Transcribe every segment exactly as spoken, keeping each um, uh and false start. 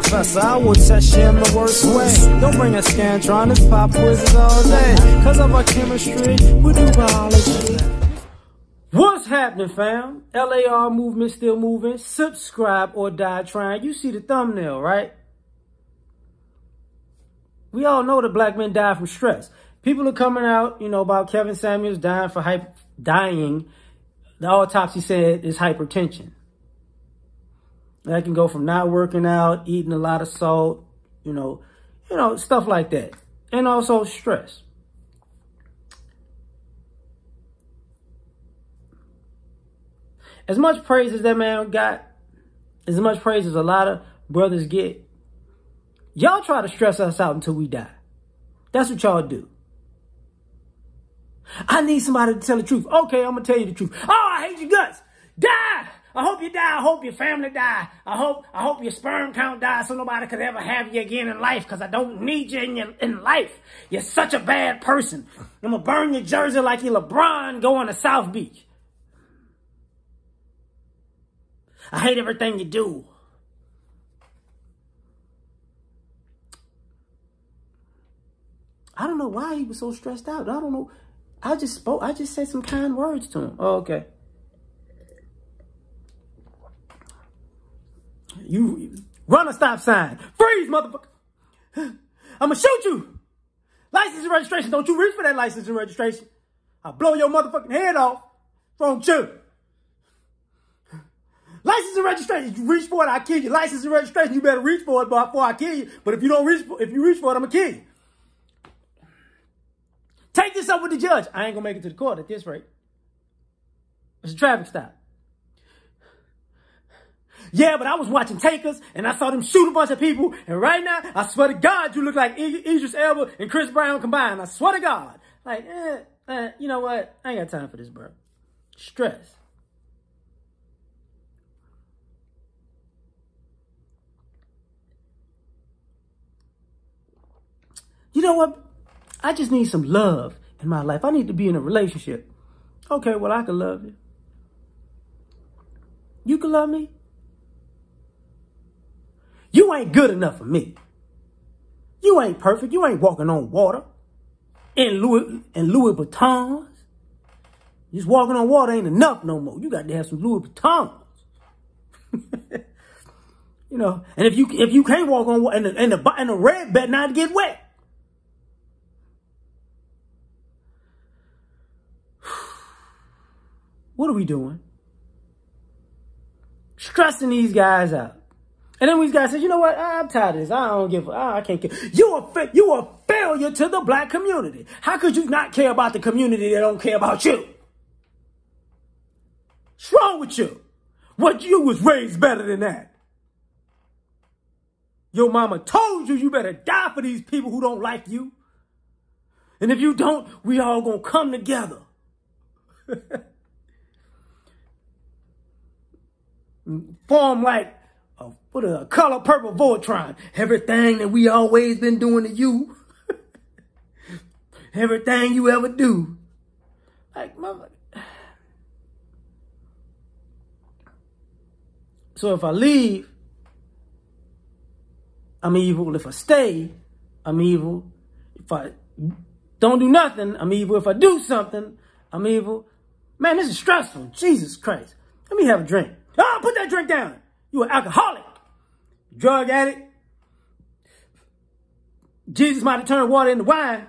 professor, I will test you in the worst way. Don't bring a scantron, it's pop quizzes all day. Cause of our chemistry, we do biology. What's happening, fam? L A R Movement still moving. Subscribe or die trying. You see the thumbnail, right? We all know that black men die from stress. People are coming out, you know, about Kevin Samuels dying for hype, dying. The autopsy said is hypertension. That can go from not working out, eating a lot of salt, you know, you know, stuff like that. And also stress. As much praise as that man got, as much praise as a lot of brothers get, y'all try to stress us out until we die. That's what y'all do. I need somebody to tell the truth. Okay, I'm going to tell you the truth. Oh, I hate your guts. Die! I hope you die. I hope your family die. I hope I hope your sperm count dies so nobody could ever have you again in life, because I don't need you in, your, in life. You're such a bad person. I'm going to burn your jersey like you're LeBron going to South Beach. I hate everything you do. I don't know why he was so stressed out. I don't know. I just spoke. I just said some kind words to him. Oh, okay. You run a stop sign. Freeze, motherfucker. I'm going to shoot you. License and registration. Don't you reach for that license and registration. I'll blow your motherfucking head off. From you. License and registration. If you reach for it, I'll kill you. License and registration. You better reach for it before I kill you. But if you don't reach for, if you reach for it, I'm going to kill you. Take this up with the judge. I ain't going to make it to the court at this rate. It's a traffic stop. Yeah, but I was watching Takers, and I saw them shoot a bunch of people. And right now, I swear to God, you look like Idris Elba and Chris Brown combined. I swear to God. Like, eh, eh, you know what? I ain't got time for this, bro. Stress. You know what? I just need some love in my life. I need to be in a relationship. Okay, well, I can love you. You can love me. You ain't good enough for me. You ain't perfect. You ain't walking on water. In Louis, in Louis Vuittons. Just walking on water ain't enough no more. You got to have some Louis Vuittons. You know, and if you if you can't walk on water, and the, and the, and the red better not get wet. What are we doing? Stressing these guys out. And then these guys said, you know what? I'm tired of this. I don't give a, I can't care. You a, you a failure to the black community. How could you not care about the community that don't care about you? What's wrong with you? What, you was raised better than that. Your mama told you you better die for these people who don't like you. And if you don't, we all gonna come together. Form like a, what a color purple Voltron. Everything that we always been doing to you. Everything you ever do. Like, mother. So if I leave, I'm evil. If I stay, I'm evil. If I don't do nothing, I'm evil. If I do something, I'm evil. Man, this is stressful. Jesus Christ. Let me have a drink. Oh, put that drink down. You an alcoholic, drug addict. Jesus might have turned water into wine,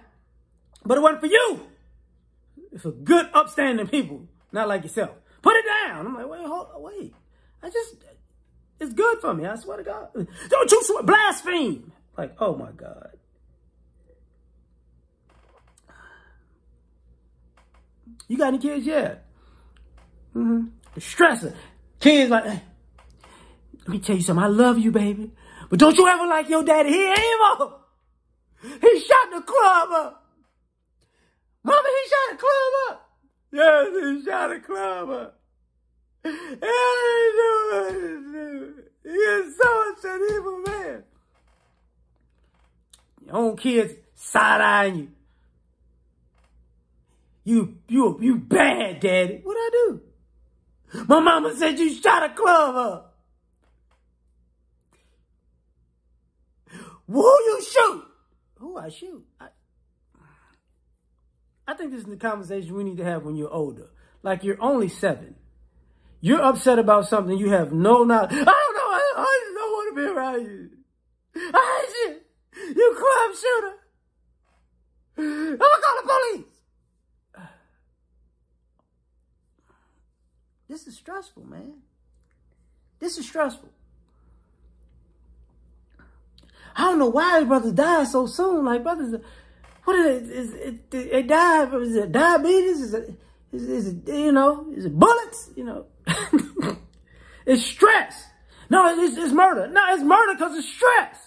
but it wasn't for you. It's for good, upstanding people, not like yourself. Put it down. I'm like, wait, hold, wait. I just, it's good for me. I swear to God. Don't you swear, blaspheme. Like, oh my God. You got any kids? Yeah. Mm-hmm. The stressor. Kids like, hey, let me tell you something. I love you, baby. But don't you ever like your daddy. He evil. He shot the club up. Mama, he shot the club up. Yes, he shot the club up. Yeah, he do it. He is such an evil man. Your own kids side-eyeing you. You, you, you bad, daddy. What'd I do? My mama said you shot a club up. Who you shoot? Who I shoot? I, I think this is the conversation we need to have when you're older. Like, you're only seven. You're upset about something you have no knowledge. I don't know. I, I just don't want to be around you. I hate you. You crime shooter. I'm going to call the police. This is stressful, man. This is stressful. I don't know why brothers die so soon. Like, brothers, what is it? Is it, is it they die? Is it diabetes? Is it, is, is it, you know, is it bullets? You know, it's stress. No, it's, it's murder. No, it's murder because it's stress.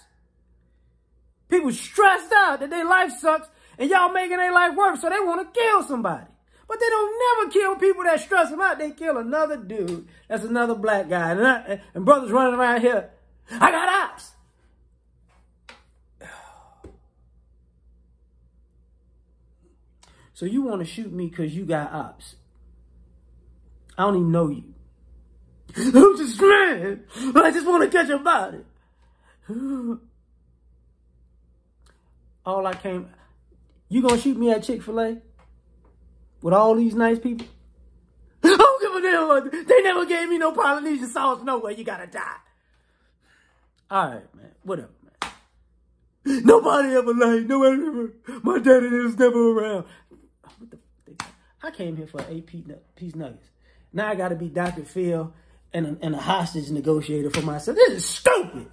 People stressed out that their life sucks and y'all making their life work, so they want to kill somebody. But they don't never kill people that stress them out. They kill another dude. That's another black guy. And, I, and brothers running around here. I got ops. So you want to shoot me because you got ops. I don't even know you. I'm just mad. I just want to catch your body. All I came... You going to shoot me at Chick-fil-A? With all these nice people? I don't give a damn what. They never gave me no Polynesian sauce. No way. You gotta die. All right, man. Whatever, man. Nobody ever liked. Nobody ever. My daddy was never around. What the fuck? I came here for eight piece nuggets. Now I gotta be Doctor Phil and a, and a hostage negotiator for myself. This is stupid.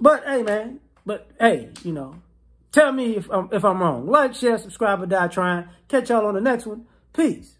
But hey, man. But hey, you know. Tell me if I'm, if I'm wrong. Like, share, subscribe, or die trying. Catch y'all on the next one. Peace.